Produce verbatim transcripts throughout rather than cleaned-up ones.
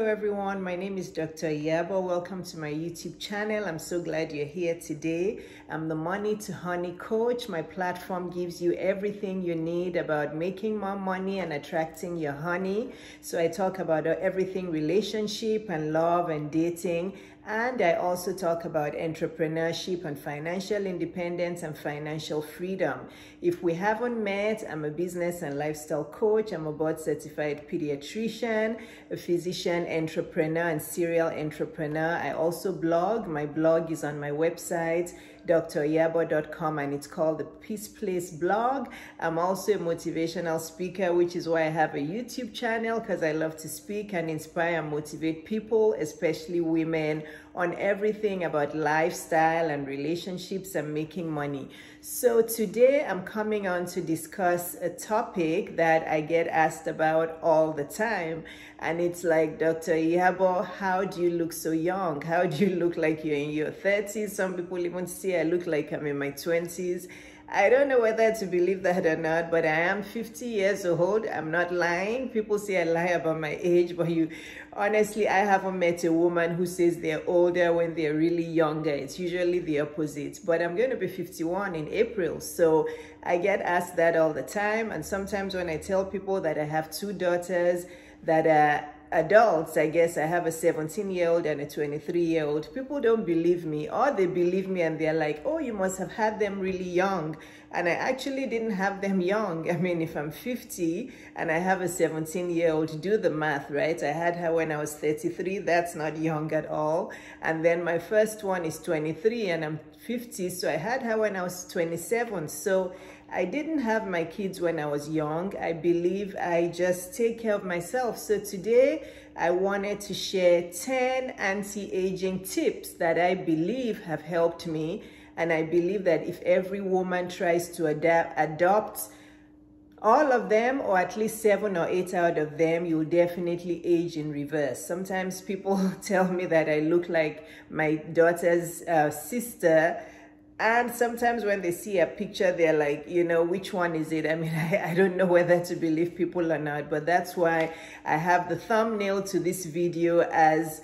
Hello everyone, my name is Doctor Iyabo. Welcome to my YouTube channel. I'm so glad you're here today. I'm the Money to Honey Coach. My platform gives you everything you need about making more money and attracting your honey. So I talk about everything relationship and love and dating. And I also talk about entrepreneurship and financial independence and financial freedom. If we haven't met, I'm a business and lifestyle coach. I'm a board certified pediatrician, a physician, entrepreneur, and serial entrepreneur. I also blog. My blog is on my website, D R iyabo dot com, and it's called the Peace Place blog. I'm also a motivational speaker, which is why I have a YouTube channel, because I love to speak and inspire and motivate people, especially women, on everything about lifestyle and relationships and making money. So today I'm coming on to discuss a topic that I get asked about all the time. And it's like, Doctor Iyabo, how do you look so young? How do you look like you're in your thirties? Some people even say I look like I'm in my twenties. I don't know whether to believe that or not, but I am fifty years old. I'm not lying. People say I lie about my age, but you, honestly, I haven't met a woman who says they're older when they're really younger. It's usually the opposite. But I'm going to be fifty-one in April, so I get asked that all the time. And sometimes when I tell people that I have two daughters that are adults, I guess I have a seventeen year old and a twenty-three year old, people don't believe me, or they believe me and they're like, oh, you must have had them really young. And I actually didn't have them young. I mean, if I'm fifty and I have a seventeen year old, do the math, right? I had her when I was thirty-three. That's not young at all. And then my first one is twenty-three and I'm fifty, so I had her when I was twenty-seven. So I didn't have my kids when I was young. I believe I just take care of myself. So today I wanted to share ten anti-aging tips that I believe have helped me. And I believe that if every woman tries to adapt, adopt all of them, or at least seven or eight out of them, you'll definitely age in reverse. Sometimes people tell me that I look like my daughter's uh, sister. And sometimes when they see a picture, they're like, you know, which one is it? I mean, I, I don't know whether to believe people or not, but that's why I have the thumbnail to this video as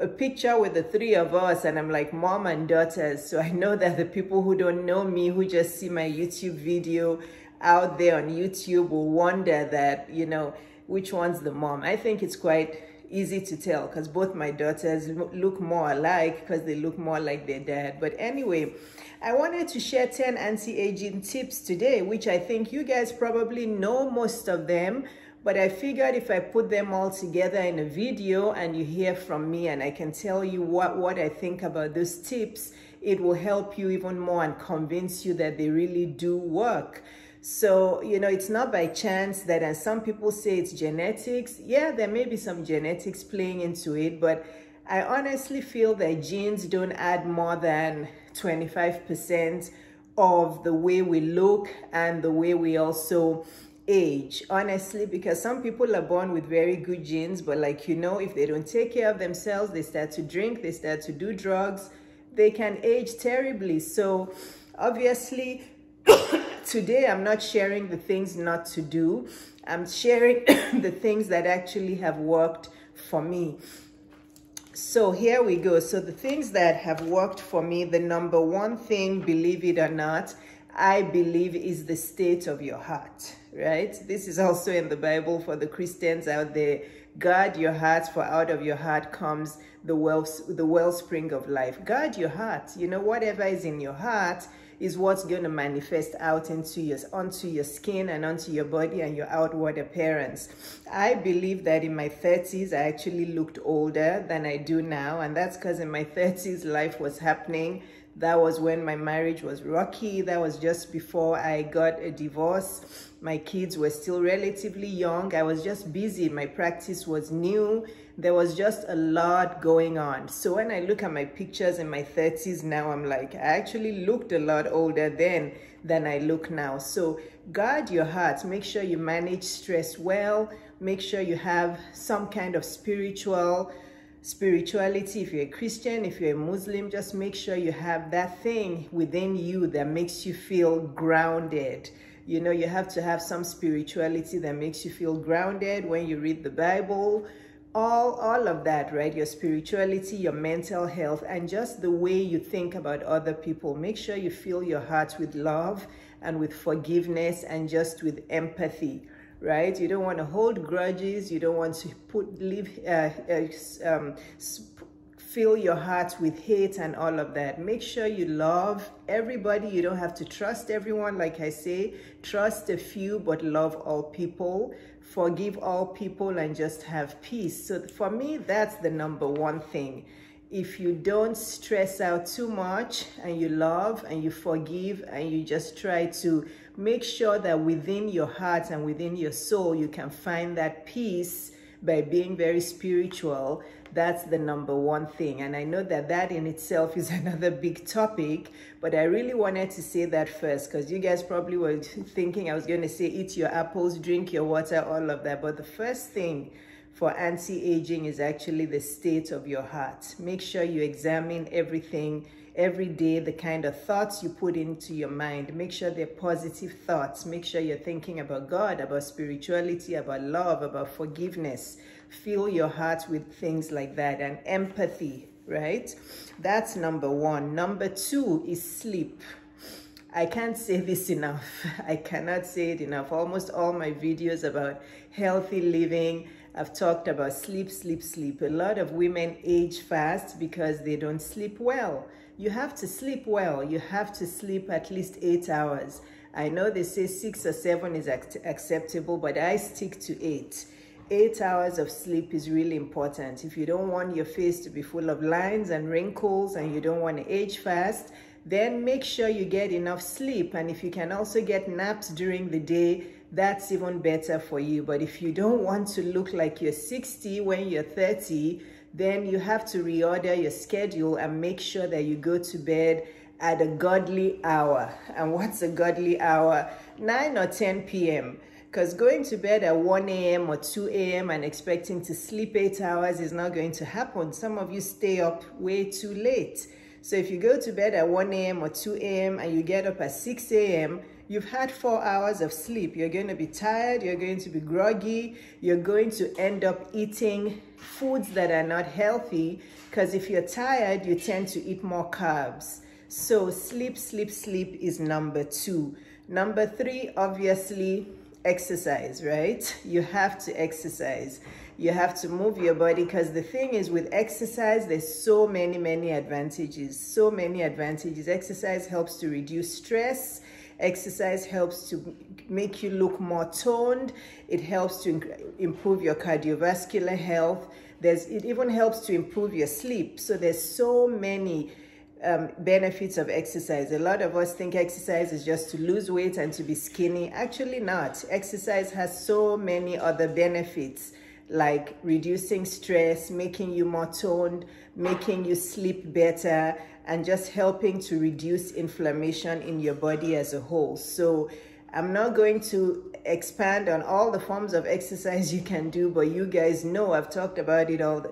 a picture with the three of us, and I'm like mom and daughters. So I know that the people who don't know me, who just see my YouTube video out there on YouTube, will wonder that, you know, which one's the mom. I think it's quite easy to tell because both my daughters look more alike because they look more like their dad. But anyway, I wanted to share ten anti-aging tips today, which I think you guys probably know most of them, but I figured if I put them all together in a video and you hear from me and I can tell you what, what I think about those tips, it will help you even more and convince you that they really do work. So, you know, it's not by chance that, and some people say it's genetics. Yeah, there may be some genetics playing into it, but I honestly feel that genes don't add more than twenty-five percent of the way we look and the way we also age, honestly, because some people are born with very good genes, but like, you know, if they don't take care of themselves, they start to drink, they start to do drugs, they can age terribly. So obviously, today, I'm not sharing the things not to do. I'm sharing the things that actually have worked for me. So here we go. So the things that have worked for me, the number one thing, believe it or not, I believe is the state of your heart, right? This is also in the Bible for the Christians out there. Guard your heart, for out of your heart comes the wells, the wellspring of life. Guard your heart. You know, whatever is in your heart is what's going to manifest out into your, onto your skin and onto your body and your outward appearance. I believe that in my thirties, I actually looked older than I do now. And that's because in my thirties, life was happening. That was when my marriage was rocky. That was just before I got a divorce. My kids were still relatively young. I was just busy. My practice was new. There was just a lot going on. So when I look at my pictures in my thirties now, I'm like, I actually looked a lot older then than I look now. So guard your heart. Make sure you manage stress well. Make sure you have some kind of spiritual spirituality. If you're a Christian, if you're a Muslim, just make sure you have that thing within you that makes you feel grounded. You know, you have to have some spirituality that makes you feel grounded when you read the Bible. all all of that, right? Your spirituality, your mental health, and just the way you think about other people. Make sure you fill your heart with love and with forgiveness and just with empathy, right? You don't want to hold grudges. You don't want to put leave uh, uh, um, fill your heart with hate and all of that. Make sure you love everybody. You don't have to trust everyone. Like I say, trust a few, but love all people. Forgive all people and just have peace. So for me, that's the number one thing. If you don't stress out too much and you love and you forgive and you just try to make sure that within your heart and within your soul, you can find that peace by being very spiritual, that's the number one thing. And I know that that in itself is another big topic, but I really wanted to say that first, because you guys probably were thinking I was going to say eat your apples, drink your water, all of that. But the first thing for anti-aging is actually the state of your heart. Make sure you examine everything every day, the kind of thoughts you put into your mind. Make sure they're positive thoughts. Make sure you're thinking about God, about spirituality, about love, about forgiveness. Fill your heart with things like that and empathy, right? That's number one. Number two is sleep. I can't say this enough. I cannot say it enough. Almost all my videos about healthy living, I've talked about sleep, sleep, sleep. A lot of women age fast because they don't sleep well. You have to sleep well. You have to sleep at least eight hours. I know they say six or seven is acceptable, but I stick to eight. Eight hours of sleep is really important. If you don't want your face to be full of lines and wrinkles and you don't want to age fast, then make sure you get enough sleep. And if you can also get naps during the day, that's even better for you. But if you don't want to look like you're sixty when you're thirty, then you have to reorder your schedule and make sure that you go to bed at a godly hour. And what's a godly hour? nine or ten p m Because going to bed at one a m or two a m and expecting to sleep eight hours is not going to happen. Some of you stay up way too late. So if you go to bed at one a m or two a m and you get up at six a m, you've had four hours of sleep. You're going to be tired. You're going to be groggy. You're going to end up eating foods that are not healthy, because if you're tired, you tend to eat more carbs. So sleep, sleep, sleep is number two. Number three, obviously, exercise, right? You have to exercise. You have to move your body, because the thing is with exercise, there's so many, many advantages, so many advantages. Exercise helps to reduce stress. Exercise helps to make you look more toned. It helps to improve your cardiovascular health. There's, it even helps to improve your sleep. So there's so many um, benefits of exercise. A lot of us think exercise is just to lose weight and to be skinny. Actually not. Exercise has so many other benefits, like reducing stress, making you more toned, making you sleep better, and just helping to reduce inflammation in your body as a whole. So I'm not going to expand on all the forms of exercise you can do, but you guys know I've talked about it all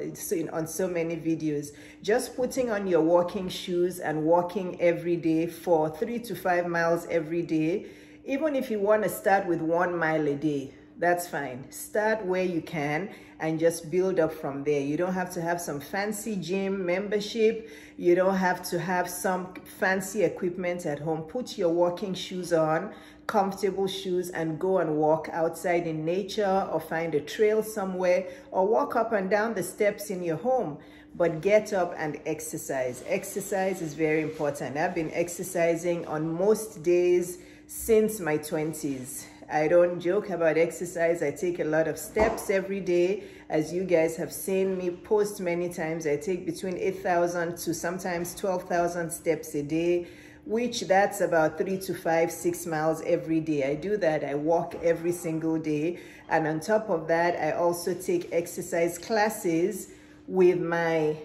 on so many videos. Just putting on your walking shoes and walking every day for three to five miles every day, even if you want to start with one mile a day, that's fine. Start where you can and just build up from there. You don't have to have some fancy gym membership. You don't have to have some fancy equipment at home. Put your walking shoes on, comfortable shoes, and go and walk outside in nature, or find a trail somewhere, or walk up and down the steps in your home. But get up and exercise. Exercise is very important. I've been exercising on most days since my twenties. I don't joke about exercise. I take a lot of steps every day. As you guys have seen me post many times, I take between eight thousand to sometimes twelve thousand steps a day, which that's about three to five, six miles every day. I do that. I walk every single day. And on top of that, I also take exercise classes with my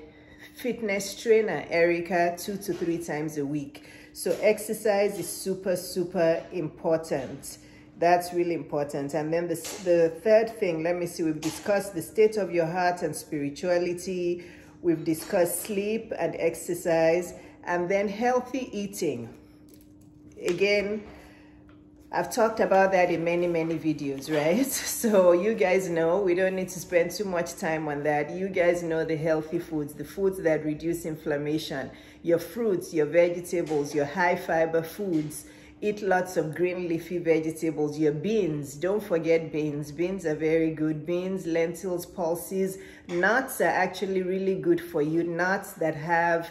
fitness trainer, Erica, two to three times a week. So exercise is super, super important. That's really important. And then the, the third thing, let me see, we've discussed the state of your heart and spirituality. We've discussed sleep and exercise, and then healthy eating. Again, I've talked about that in many, many videos, right? So you guys know we don't need to spend too much time on that. You guys know the healthy foods, the foods that reduce inflammation, your fruits, your vegetables, your high fiber foods. Eat lots of green leafy vegetables, your beans. Don't forget beans. Beans are very good. Beans, lentils, pulses. Nuts are actually really good for you. Nuts that have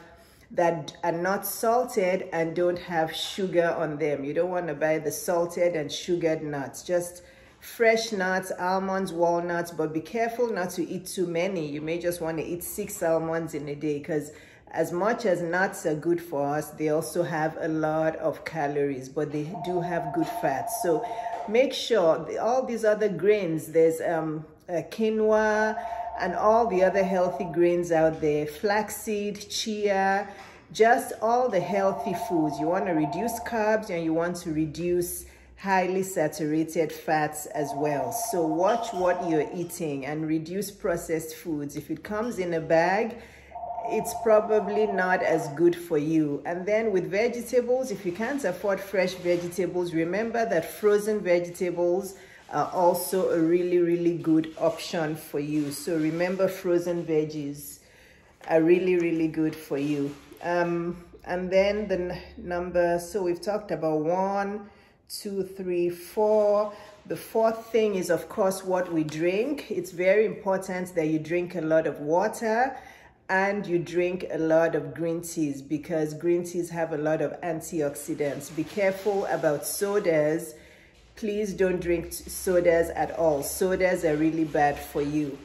that are not salted and don't have sugar on them. You don't want to buy the salted and sugared nuts. Just fresh nuts, almonds, walnuts, but be careful not to eat too many. You may just want to eat six almonds in a day, because as much as nuts are good for us, they also have a lot of calories, but they do have good fats. So make sure the, all these other grains, there's um, uh, quinoa and all the other healthy grains out there, flaxseed, chia, just all the healthy foods. You want to reduce carbs and you want to reduce highly saturated fats as well. So watch what you're eating and reduce processed foods. If it comes in a bag, it's probably not as good for you. And then with vegetables, if you can't afford fresh vegetables, remember that frozen vegetables are also a really, really good option for you. So remember, frozen veggies are really, really good for you. Um, and then the number, so we've talked about one, two, three, four. The fourth thing is, of course, what we drink. It's very important that you drink a lot of water and you drink a lot of green teas, because green teas have a lot of antioxidants. Be careful about sodas. Please don't drink sodas at all. Sodas are really bad for you.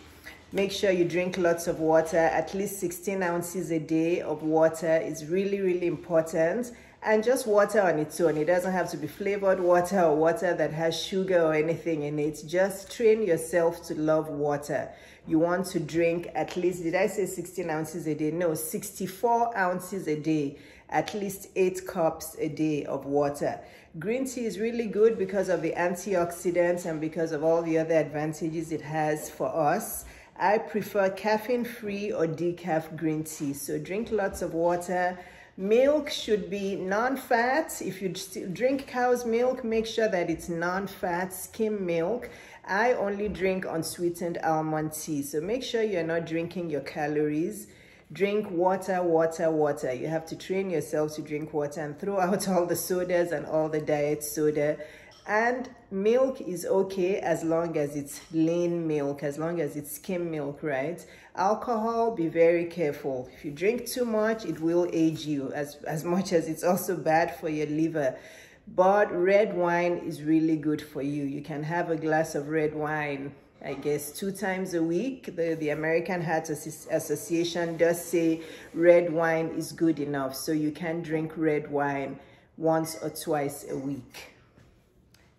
Make sure you drink lots of water. At least sixteen ounces a day of water is really, really important. And just water on its own. It doesn't have to be flavored water or water that has sugar or anything in it. Just train yourself to love water. You want to drink at least, did I say sixteen ounces a day? No, sixty-four ounces a day. At least eight cups a day of water. Green tea is really good because of the antioxidants and because of all the other advantages it has for us. I prefer caffeine-free or decaf green tea. So drink lots of water. Milk should be non-fat. If you drink cow's milk, make sure that it's non-fat, skim milk. I only drink unsweetened almond tea. So make sure you're not drinking your calories. Drink water, water, water. You have to train yourself to drink water and throw out all the sodas and all the diet soda. And milk is okay as long as it's lean milk, as long as it's skim milk, right? Alcohol, be very careful. If you drink too much, it will age you, as, as much as it's also bad for your liver. But red wine is really good for you. You can have a glass of red wine, I guess, two times a week. The, the American Heart Association does say red wine is good enough, so you can drink red wine once or twice a week.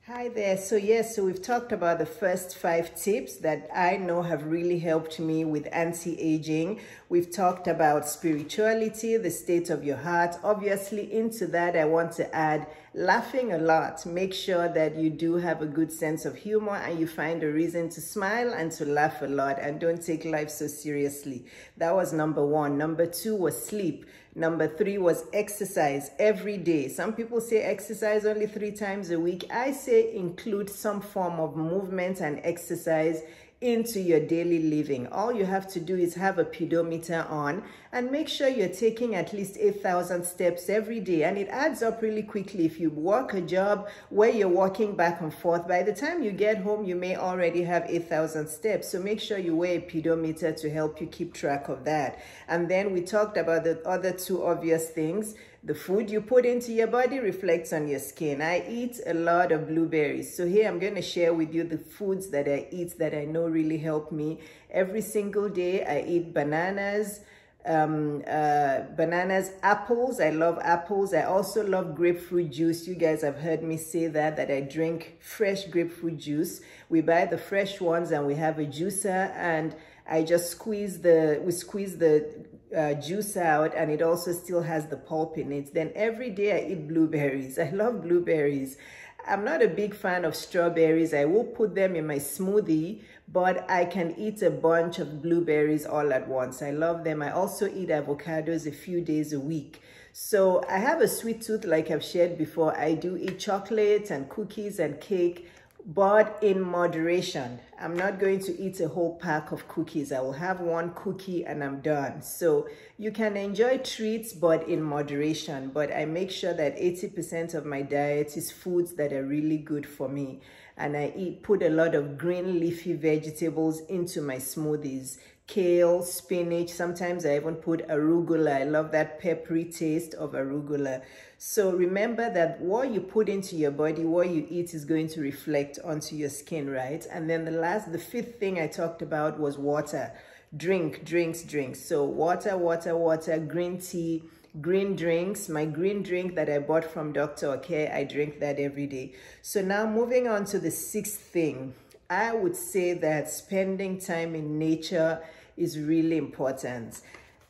Hi there. So yes, so we've talked about the first five tips that I know have really helped me with anti-aging. We've talked about spirituality, the state of your heart. Obviously, into that, I want to add laughing a lot. Make sure that you do have a good sense of humor and you find a reason to smile and to laugh a lot, and don't take life so seriously. That was number one. Number two was sleep. Number three was exercise every day. Some people say exercise only three times a week. I say include some form of movement and exercise into your daily living. All you have to do is have a pedometer on and make sure you're taking at least eight thousand steps every day. And it adds up really quickly. If you work a job where you're walking back and forth, by the time you get home, you may already have eight thousand steps. So make sure you wear a pedometer to help you keep track of that. And then we talked about the other two obvious things. The food you put into your body reflects on your skin. I eat a lot of blueberries. So here I'm going to share with you the foods that I eat that I know really help me. Every single day I eat bananas, um, uh, bananas, apples. I love apples. I also love grapefruit juice. You guys have heard me say that, that I drink fresh grapefruit juice. We buy the fresh ones and we have a juicer, and I just squeeze the, we squeeze the Uh, juice out, and it also still has the pulp in it. Then every day I eat blueberries. I love blueberries. I'm not a big fan of strawberries. I will put them in my smoothie, but I can eat a bunch of blueberries all at once. I love them. I also eat avocados a few days a week. So I have a sweet tooth, like I've shared before. I do eat chocolates and cookies and cake, but in moderation. I'm not going to eat a whole pack of cookies. I will have one cookie and I'm done. So you can enjoy treats, but in moderation. But I make sure that eighty percent of my diet is foods that are really good for me. And I eat, put a lot of green leafy vegetables into my smoothies. Kale, spinach, sometimes I even put arugula. I love that peppery taste of arugula. So remember that what you put into your body, what you eat is going to reflect onto your skin, right? And then the last, the fifth thing I talked about was water. Drink, drinks, drinks. So water, water, water, green tea, green drinks. My green drink that I bought from Doctor Iyabo, I drink that every day. So now moving on to the sixth thing. I would say that spending time in nature is really important.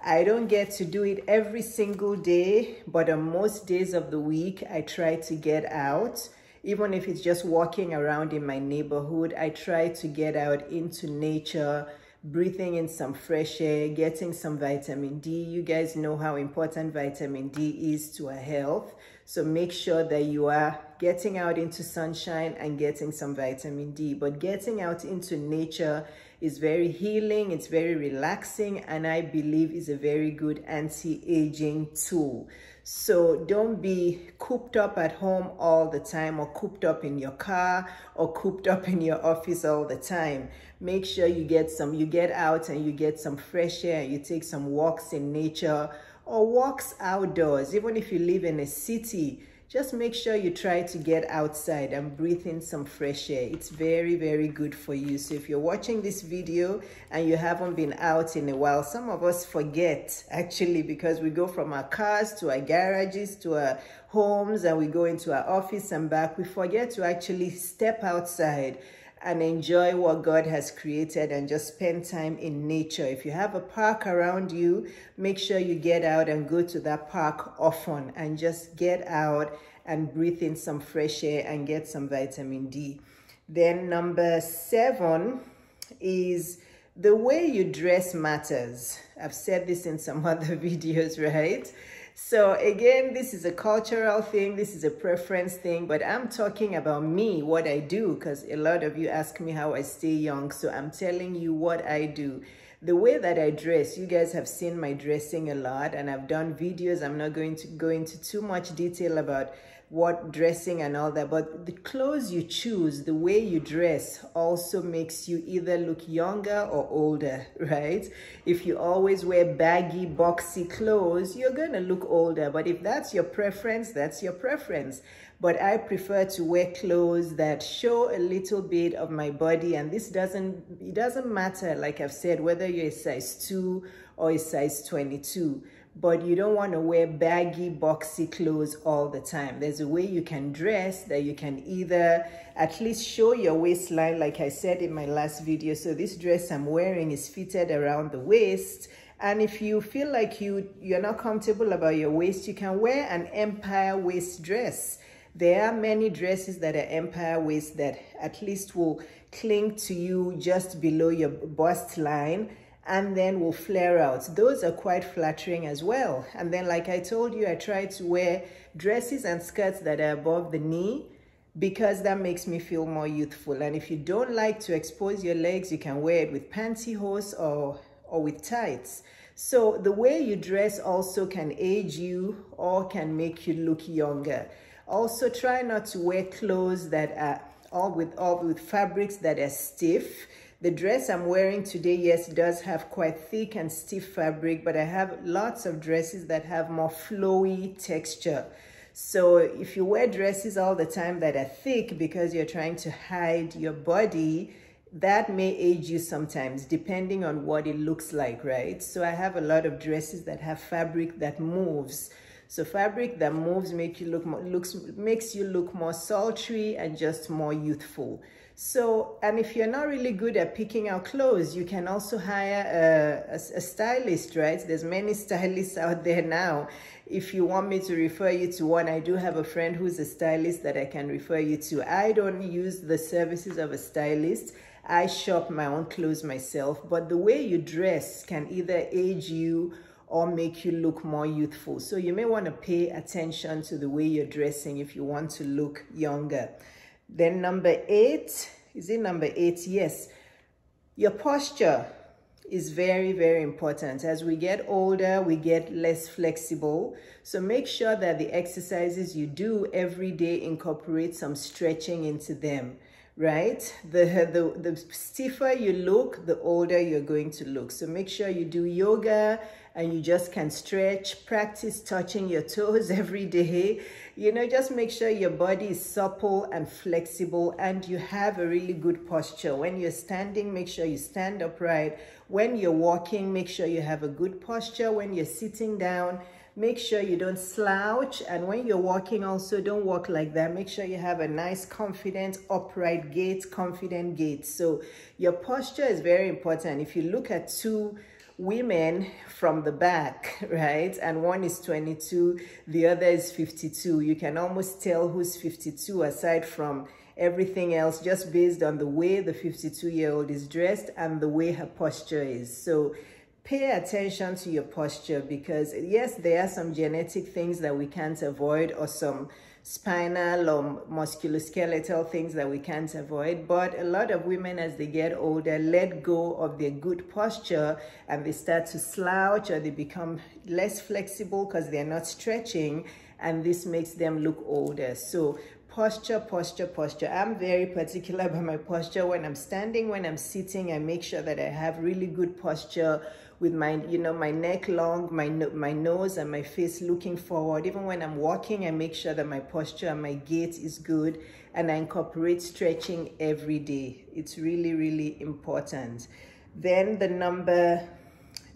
I don't get to do it every single day, but on most days of the week, I try to get out. Even if it's just walking around in my neighborhood, I try to get out into nature, breathing in some fresh air, getting some vitamin D. You guys know how important vitamin D is to our health. So make sure that you are getting out into sunshine and getting some vitamin D. But getting out into nature is very healing, it's very relaxing, and I believe is a very good anti-aging tool. So don't be cooped up at home all the time, or cooped up in your car, or cooped up in your office all the time. Make sure you get some, you get out and you get some fresh air, you take some walks in nature or walks outdoors. Even if you live in a city, just make sure you try to get outside and breathe in some fresh air. It's very, very good for you. So if you're watching this video and you haven't been out in a while, some of us forget actually, because we go from our cars to our garages to our homes, and we go into our office and back. We forget to actually step outside and enjoy what God has created and just spend time in nature. If you have a park around you, make sure you get out and go to that park often and just get out and breathe in some fresh air and get some vitamin D. Then number seven is the way you dress matters. I've said this in some other videos, right? So again, this is a cultural thing, this is a preference thing, but I'm talking about me, what I do, because a lot of you ask me how I stay young, so I'm telling you what I do. The way that I dress, you guys have seen my dressing a lot, and I've done videos. I'm not going to go into too much detail about what dressing and all that, but the clothes you choose, the way you dress also makes you either look younger or older, right? If you always wear baggy, boxy clothes, you're gonna look older, but if that's your preference, that's your preference. But I prefer to wear clothes that show a little bit of my body, and this doesn't, it doesn't matter, like I've said, whether you're a size two or a size twenty-two. But you don't want to wear baggy, boxy clothes all the time. There's a way you can dress that you can either at least show your waistline, like I said in my last video. So this dress I'm wearing is fitted around the waist. And if you feel like you, you're not comfortable about your waist, you can wear an empire waist dress. There are many dresses that are empire waist that at least will cling to you just below your bust line, and then will flare out. Those are quite flattering as well. And then, like I told you, I try to wear dresses and skirts that are above the knee, because that makes me feel more youthful. And if you don't like to expose your legs, you can wear it with pantyhose or, or with tights. So the way you dress also can age you or can make you look younger. Also, try not to wear clothes that are all with, all with fabrics that are stiff. The dress I'm wearing today, yes, does have quite thick and stiff fabric, but I have lots of dresses that have more flowy texture. So if you wear dresses all the time that are thick because you're trying to hide your body, that may age you sometimes, depending on what it looks like, right? So I have a lot of dresses that have fabric that moves. So fabric that moves make you look more, looks, makes you look more sultry and just more youthful. So, and if you're not really good at picking out clothes, you can also hire a, a, a stylist, right? There's many stylists out there now. If you want me to refer you to one, I do have a friend who's a stylist that I can refer you to. I don't use the services of a stylist. I shop my own clothes myself, but the way you dress can either age you or make you look more youthful. So you may want to pay attention to the way you're dressing if you want to look younger. Then number eight, is it number eight? Yes. Your posture is very, very important. As we get older, we get less flexible. So make sure that the exercises you do every day incorporate some stretching into them, right? The, the, the stiffer you look, the older you're going to look. So make sure you do yoga and you just can stretch, practice touching your toes every day. You know, just make sure your body is supple and flexible and you have a really good posture. When you're standing, make sure you stand upright. When you're walking, make sure you have a good posture. When you're sitting down, make sure you don't slouch. And when you're walking also, don't walk like that. Make sure you have a nice, confident, upright gait, confident gait. So your posture is very important. If you look at two women from the back, right? And one is twenty-two, the other is fifty-two. You can almost tell who's fifty-two aside from everything else, just based on the way the fifty-two-year-old is dressed and the way her posture is. So pay attention to your posture because yes, there are some genetic things that we can't avoid or some spinal or musculoskeletal things that we can't avoid, but a lot of women as they get older let go of their good posture and they start to slouch or they become less flexible because they're not stretching, and this makes them look older. So posture, posture, posture. I'm very particular about my posture. When I'm standing, when I'm sitting, I make sure that I have really good posture with my, you know, my neck long, my, my nose and my face looking forward. Even when I'm walking, I make sure that my posture and my gait is good and I incorporate stretching every day. It's really, really important. Then the number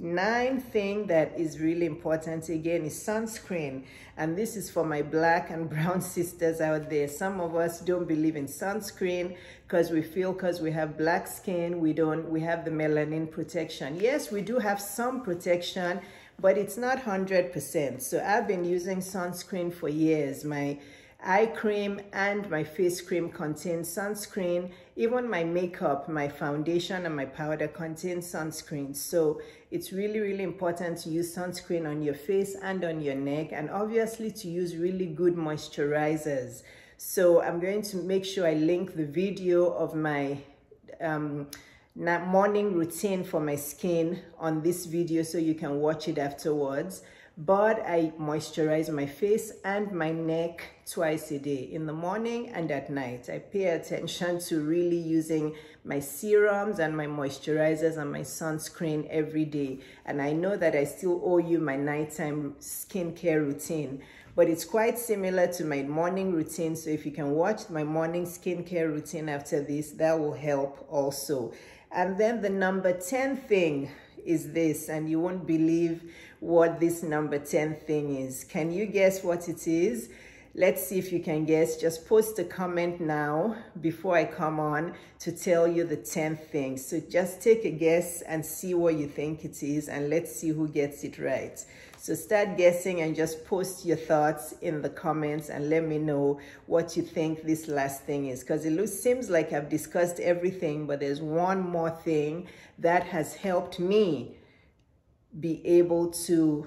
nine thing that is really important again is sunscreen, and this is for my black and brown sisters out there. Some of us don't believe in sunscreen because we feel because we have black skin we don't we have the melanin protection. Yes, we do have some protection, but it's not one hundred percent. So I've been using sunscreen for years. My eye cream and my face cream contain sunscreen. Even my makeup, my foundation and my powder contain sunscreen. So it's really, really important to use sunscreen on your face and on your neck, and obviously to use really good moisturizers. So I'm going to make sure I link the video of my um, morning routine for my skin on this video so you can watch it afterwards. But I moisturize my face and my neck twice a day, in the morning and at night. I pay attention to really using my serums and my moisturizers and my sunscreen every day. And I know that I still owe you my nighttime skincare routine, but it's quite similar to my morning routine. So if you can watch my morning skincare routine after this, that will help also. And then the number ten thing is this, and you won't believe what this number ten thing is. Can you guess what it is? Let's see if you can guess. Just post a comment now before I come on to tell you the ten things. So just take a guess and see what you think it is, and let's see who gets it right. So start guessing and just post your thoughts in the comments and let me know what you think this last thing is. Because it looks, seems like I've discussed everything, but there's one more thing that has helped me be able to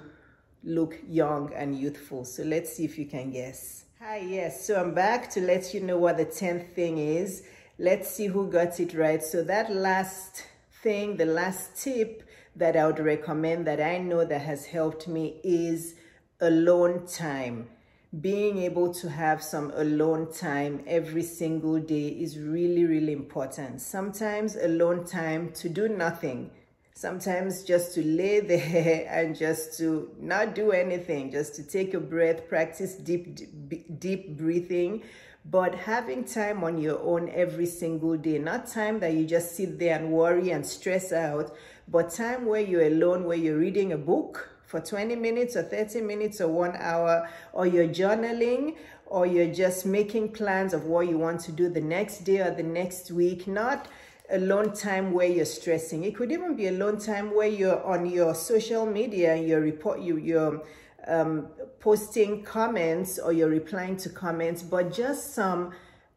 look young and youthful. So let's see if you can guess. Hi, yes, so I'm back to let you know what the tenth thing is. Let's see who got it right. So that last thing, the last tip that I would recommend that I know that has helped me is alone time. Being able to have some alone time every single day is really, really important. Sometimes alone time to do nothing. Sometimes just to lay there and just to not do anything, just to take a breath, practice deep, deep, deep breathing. But having time on your own every single day, not time that you just sit there and worry and stress out, but time where you're alone, where you're reading a book, for twenty minutes or thirty minutes or one hour, or you're journaling, or you're just making plans of what you want to do the next day or the next week. Not alone time where you're stressing. It could even be alone time where you're on your social media and you're report you you're um, posting comments or you're replying to comments, but just some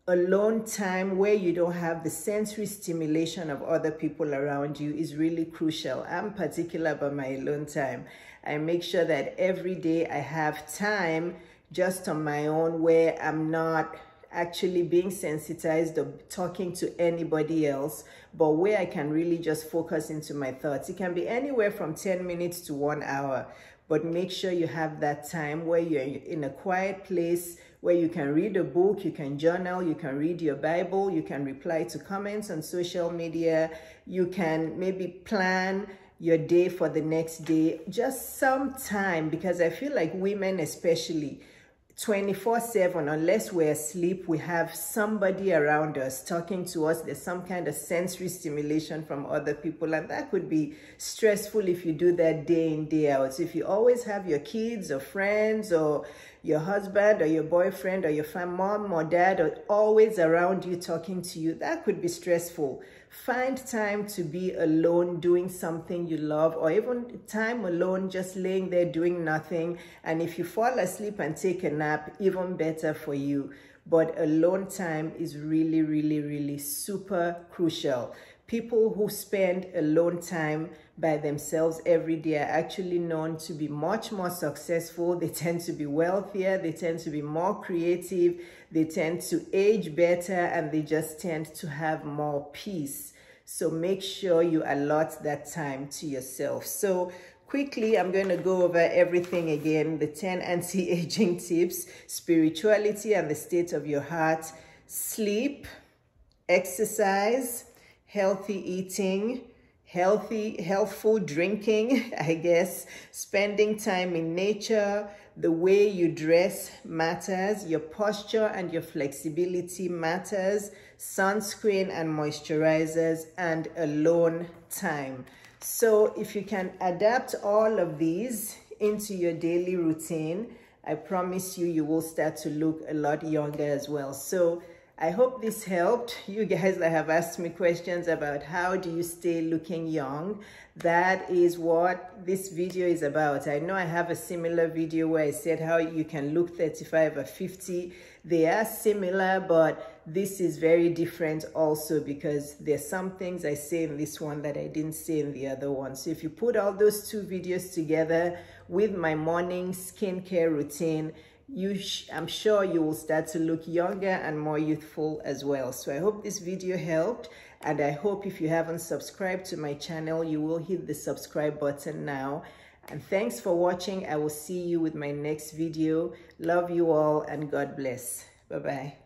alone time where you don't have the sensory stimulation of other people around you is really crucial. I'm particular about my alone time. I make sure that every day I have time just on my own where I'm not actually being sensitized or talking to anybody else, but where I can really just focus into my thoughts. It can be anywhere from ten minutes to one hour, but make sure you have that time where you're in a quiet place, where you can read a book, you can journal, you can read your Bible, you can reply to comments on social media, you can maybe plan your day for the next day. Just some time, because I feel like women especially, twenty-four seven, unless we're asleep, we have somebody around us talking to us. There's some kind of sensory stimulation from other people, and that could be stressful if you do that day in, day out. So if you always have your kids or friends or your husband or your boyfriend or your mom or dad or always around you talking to you, that could be stressful. Find time to be alone doing something you love, or even time alone just laying there doing nothing. And if you fall asleep and take a nap, even better for you. But alone time is really, really, really super crucial. People who spend alone time by themselves every day are actually known to be much more successful. They tend to be wealthier, they tend to be more creative, they tend to age better, and they just tend to have more peace. So make sure you allot that time to yourself. So quickly, I'm going to go over everything again. The ten anti-aging tips, spirituality and the state of your heart, sleep, exercise, healthy eating, healthy, healthful drinking, I guess, spending time in nature, the way you dress matters, your posture and your flexibility matters, sunscreen and moisturizers, and alone time. So if you can adapt all of these into your daily routine, I promise you, you will start to look a lot younger as well. So I hope this helped you guys that have asked me questions about how do you stay looking young. That is what this video is about. I know I have a similar video where I said how you can look thirty-five or fifty. They are similar, but this is very different also, because there's some things I say in this one that I didn't say in the other one. So if you put all those two videos together with my morning skincare routine, You sh I'm sure you will start to look younger and more youthful as well. So I hope this video helped, and I hope if you haven't subscribed to my channel, you will hit the subscribe button now. And thanks for watching. I will see you with my next video. Love you all, and God bless. Bye-bye.